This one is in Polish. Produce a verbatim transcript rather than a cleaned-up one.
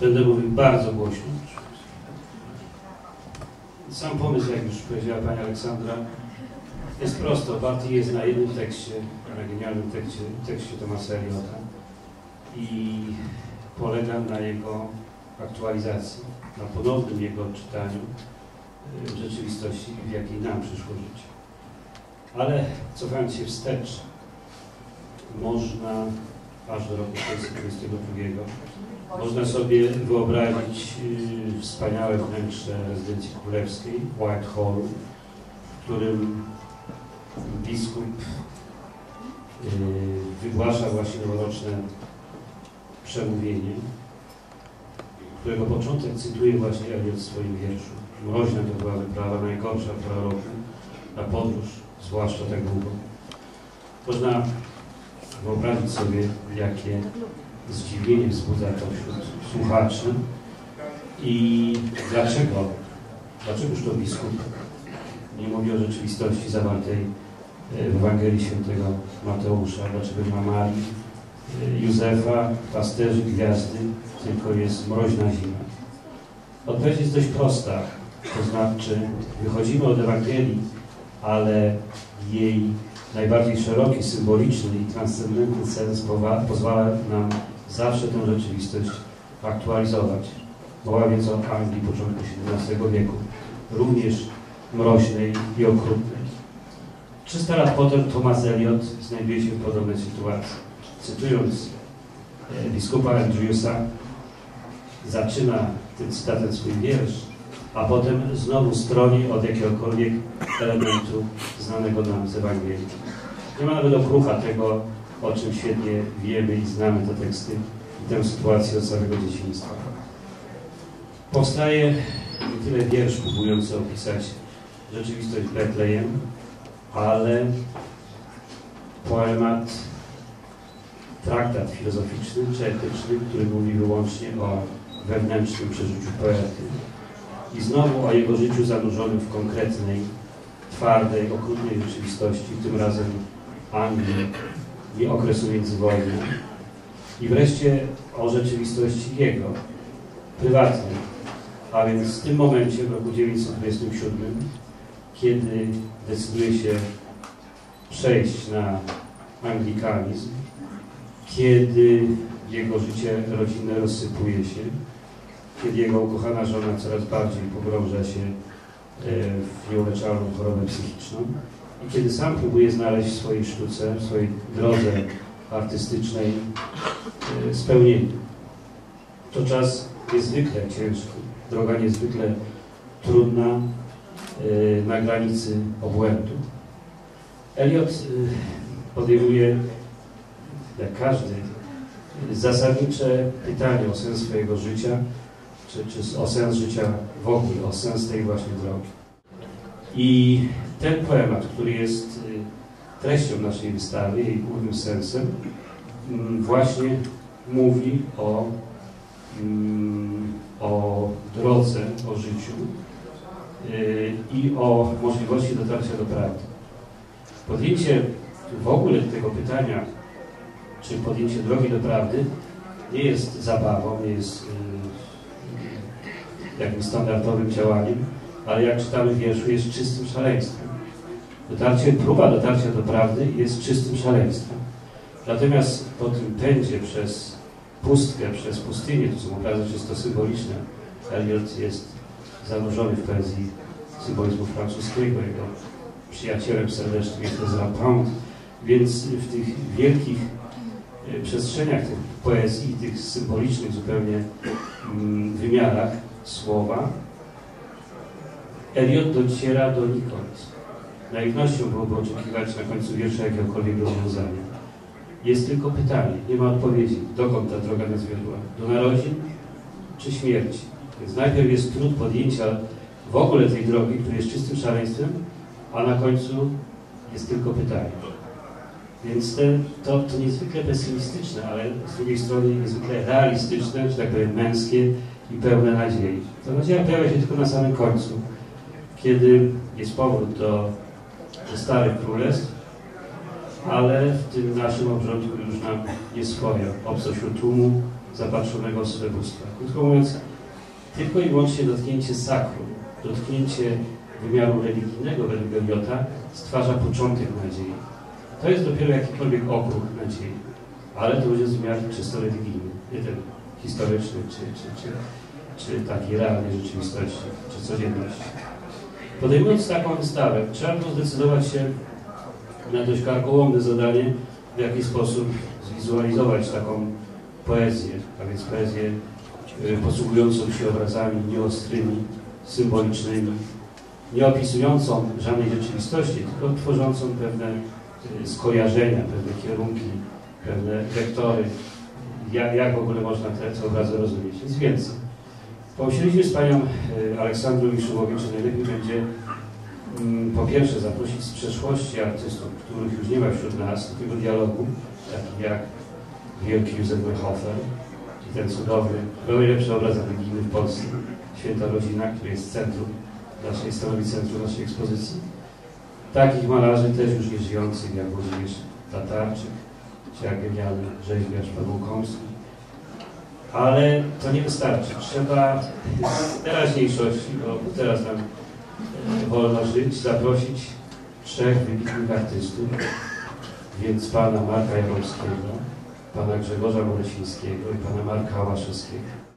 Będę mówił bardzo głośno. Sam pomysł, jak już powiedziała pani Aleksandra, jest prosto. Oparty jest na jednym tekście, na genialnym tekście, tekście Thomasa Eliota i polega na jego aktualizacji, na ponownym jego odczytaniu w rzeczywistości, w jakiej nam przyszło życie. Ale cofając się wstecz, można aż do roku tysiąc dziewięćset dwudziestego drugiego można sobie wyobrazić yy, wspaniałe wnętrze rezydencji królewskiej, White Hall, w którym biskup yy, wygłasza właśnie noworoczne przemówienie, którego początek cytuje właśnie Eliot w swoim wierszu. Mroźna to była wyprawa, najgorsza pora roku na podróż, zwłaszcza tak długo. Można wyobrazić sobie, jakie zdziwienie wzbudza to wśród słuchaczy i dlaczego, dlaczegoż to biskup nie mówi o rzeczywistości zawartej w Ewangelii Świętego Mateusza, dlaczego Mamali Józefa, pasterzy, gwiazdy, tylko jest mroźna zima. Odpowiedź jest dość prosta, to znaczy wychodzimy od Ewangelii, ale jej najbardziej szeroki, symboliczny i transcendentny sens pozwala nam zawsze tę rzeczywistość aktualizować. Mowa więc o Anglii początku siedemnastego wieku, również mroźnej i okrutnej. trzysta lat potem Thomas Eliot znajduje się w podobnej sytuacji. Cytując biskupa Andrewsa, zaczyna tym cytatem swój wiersz, a potem znowu stroni od jakiegokolwiek elementu znanego nam z Ewangelii. Nie ma nawet okrucha tego, o czym świetnie wiemy i znamy te teksty i tę sytuację od samego dzieciństwa. Powstaje nie tyle wiersz próbujący opisać rzeczywistość Betlejem, ale poemat, traktat filozoficzny czy etyczny, który mówi wyłącznie o wewnętrznym przeżyciu poety. I znowu o jego życiu zanurzonym w konkretnej, twardej, okrutnej rzeczywistości, tym razem Anglii i okresu międzywojennego. I wreszcie o rzeczywistości jego, prywatnej. A więc w tym momencie, w roku tysiąc dziewięćset dwudziestym siódmym, kiedy decyduje się przejść na anglikanizm, kiedy jego życie rodzinne rozsypuje się, kiedy jego ukochana żona coraz bardziej pogrąża się w nieuleczalną chorobę psychiczną i kiedy sam próbuje znaleźć w swojej sztuce, w swojej drodze artystycznej spełnienie. To czas niezwykle ciężki, droga niezwykle trudna, na granicy obłędu. Eliot podejmuje, jak każdy, zasadnicze pytanie o sens swojego życia, czy, czy o sens życia w ogóle, o sens tej właśnie drogi. I ten poemat, który jest treścią naszej wystawy, jej głównym sensem, właśnie mówi o, o drodze, o życiu i o możliwości dotarcia do prawdy. Podjęcie w ogóle tego pytania, czy podjęcie drogi do prawdy, nie jest zabawą, nie jest yy, jakimś standardowym działaniem, ale jak czytamy w wierszu, jest czystym szaleństwem. Dotarcie, próba dotarcia do prawdy jest czystym szaleństwem. Natomiast po tym pędzie przez pustkę, przez pustynię, to są obrazy czysto symboliczne, Eliot jest zanurzony w poezji symbolizmu francuskiego, jego przyjacielem serdecznym jest Rampant, więc w tych wielkich przestrzeniach tych poezji i tych symbolicznych zupełnie wymiarach słowa Eliot dociera donikąd. Naiwnością byłoby oczekiwać na końcu wiersza jakiegokolwiek rozwiązania. Jest tylko pytanie, nie ma odpowiedzi, dokąd ta droga nas wiodła, do narodzin czy śmierci. Więc najpierw jest trud podjęcia w ogóle tej drogi, która jest czystym szaleństwem, a na końcu jest tylko pytanie. Więc te, to, to niezwykle pesymistyczne, ale z drugiej strony niezwykle realistyczne, czy tak powiem męskie i pełne nadziei. Ta nadzieja pojawia się tylko na samym końcu, kiedy jest powrót do, do starych królestw, ale w tym naszym obrządku już nam nieswojo, obco wśród tłumu, zapatrzonego srebustwa. Krótko mówiąc, tylko i wyłącznie dotknięcie sakrum, dotknięcie wymiaru religijnego według Eliota stwarza początek nadziei. To jest dopiero jakikolwiek okruch nadziei, ale to już jest wymiar czysto religijny, nie ten historyczny, czy, czy, czy, czy takiej realnej rzeczywistości, czy codzienności. Podejmując taką wystawę, trzeba było zdecydować się na dość karkołomne zadanie, w jaki sposób zwizualizować taką poezję, a więc poezję posługującą się obrazami nieostrymi, symbolicznymi, nie opisującą żadnej rzeczywistości, tylko tworzącą pewne skojarzenia, pewne kierunki, pewne wektory, jak, jak w ogóle można te obrazy rozumieć. Nic więcej. Pomyśleliśmy z panią Aleksandrą Liszomowicz, że najlepiej będzie po pierwsze zaprosić z przeszłości artystów, których już nie ma wśród nas, takiego dialogu, takich jak wielki Józef Werhofer i ten cudowny, najlepszy obraz religijny w Polsce, Święta Rodzina, który jest centrum naszej, stanowi centrum naszej ekspozycji. Takich malarzy też już nie żyjących, jak również Tatarczyk, czy jak genialny rzeźbiarz Pełkąski. Ale to nie wystarczy. Trzeba z teraźniejszości, bo teraz nam wolno żyć, zaprosić trzech wybitnych artystów, więc pana Marka Janowskiego, pana Grzegorza Molesińskiego i pana Marka Łaszewskiego.